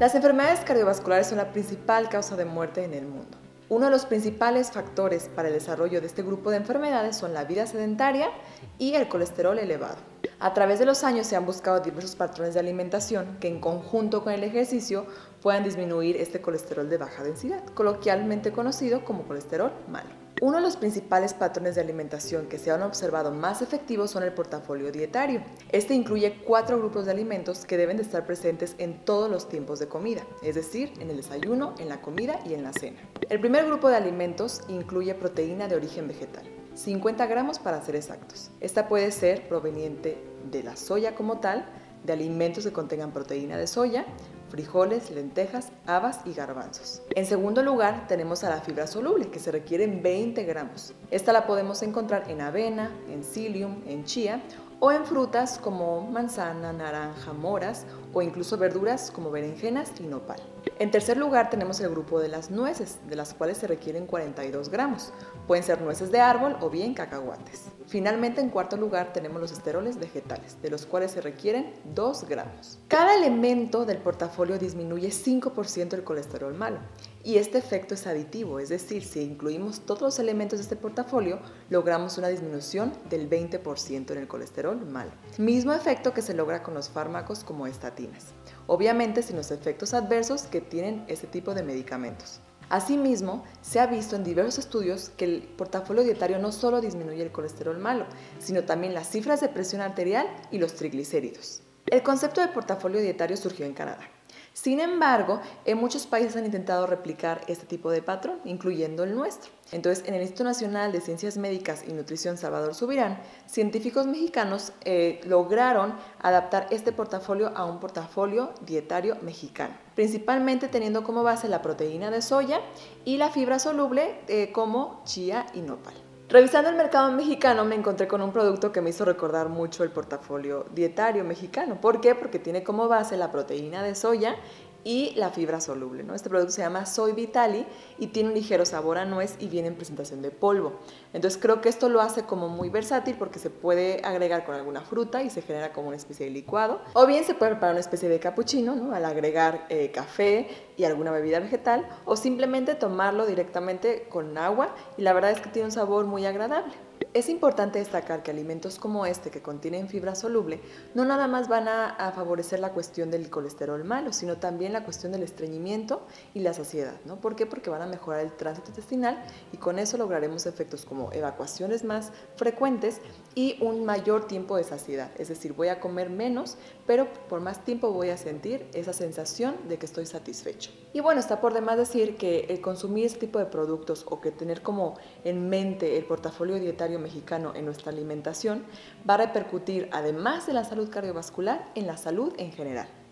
Las enfermedades cardiovasculares son la principal causa de muerte en el mundo. Uno de los principales factores para el desarrollo de este grupo de enfermedades son la vida sedentaria y el colesterol elevado. A través de los años se han buscado diversos patrones de alimentación que en conjunto con el ejercicio puedan disminuir este colesterol de baja densidad, coloquialmente conocido como colesterol malo. Uno de los principales patrones de alimentación que se han observado más efectivos son el portafolio dietario. Este incluye 4 grupos de alimentos que deben de estar presentes en todos los tiempos de comida, es decir, en el desayuno, en la comida y en la cena. El primer grupo de alimentos incluye proteína de origen vegetal, 50 gramos para ser exactos. Esta puede ser proveniente de la soya como tal, de alimentos que contengan proteína de soya, frijoles, lentejas, habas y garbanzos. En segundo lugar, tenemos a la fibra soluble, que se requieren 20 gramos. Esta la podemos encontrar en avena, en psyllium, en chía o en frutas como manzana, naranja, moras o incluso verduras como berenjenas y nopal. En tercer lugar, tenemos el grupo de las nueces, de las cuales se requieren 42 gramos. Pueden ser nueces de árbol o bien cacahuates. Finalmente, en cuarto lugar, tenemos los esteroles vegetales, de los cuales se requieren 2 gramos. Cada elemento del portafolio disminuye 5% el colesterol malo. Y este efecto es aditivo, es decir, si incluimos todos los elementos de este portafolio, logramos una disminución del 20% en el colesterol malo. Mismo efecto que se logra con los fármacos como estatinas, obviamente sin los efectos adversos que tienen este tipo de medicamentos. Asimismo, se ha visto en diversos estudios que el portafolio dietario no solo disminuye el colesterol malo, sino también las cifras de presión arterial y los triglicéridos. El concepto de portafolio dietario surgió en Canadá. Sin embargo, en muchos países han intentado replicar este tipo de patrón, incluyendo el nuestro. Entonces, en el Instituto Nacional de Ciencias Médicas y Nutrición Salvador Zubirán, científicos mexicanos lograron adaptar este portafolio a un portafolio dietario mexicano, principalmente teniendo como base la proteína de soya y la fibra soluble como chía y nopal. Revisando el mercado mexicano me encontré con un producto que me hizo recordar mucho el portafolio dietario mexicano. ¿Por qué? Porque tiene como base la proteína de soya y la fibra soluble, ¿no? Este producto se llama Soy Vitali y tiene un ligero sabor a nuez y viene en presentación de polvo. Entonces creo que esto lo hace como muy versátil porque se puede agregar con alguna fruta y se genera como una especie de licuado. O bien se puede preparar una especie de capuchino, ¿no? Al agregar café y alguna bebida vegetal, o simplemente tomarlo directamente con agua, y la verdad es que tiene un sabor muy agradable. Es importante destacar que alimentos como este, que contienen fibra soluble, no nada más van a favorecer la cuestión del colesterol malo, sino también la cuestión del estreñimiento y la saciedad, ¿no? ¿Por qué? Porque van a mejorar el tránsito intestinal y con eso lograremos efectos como evacuaciones más frecuentes y un mayor tiempo de saciedad. Es decir, voy a comer menos, pero por más tiempo voy a sentir esa sensación de que estoy satisfecho. Y bueno, está por demás decir que el consumir este tipo de productos o que tener como en mente el portafolio dietario mexicano en nuestra alimentación va a repercutir, además de la salud cardiovascular, en la salud en general.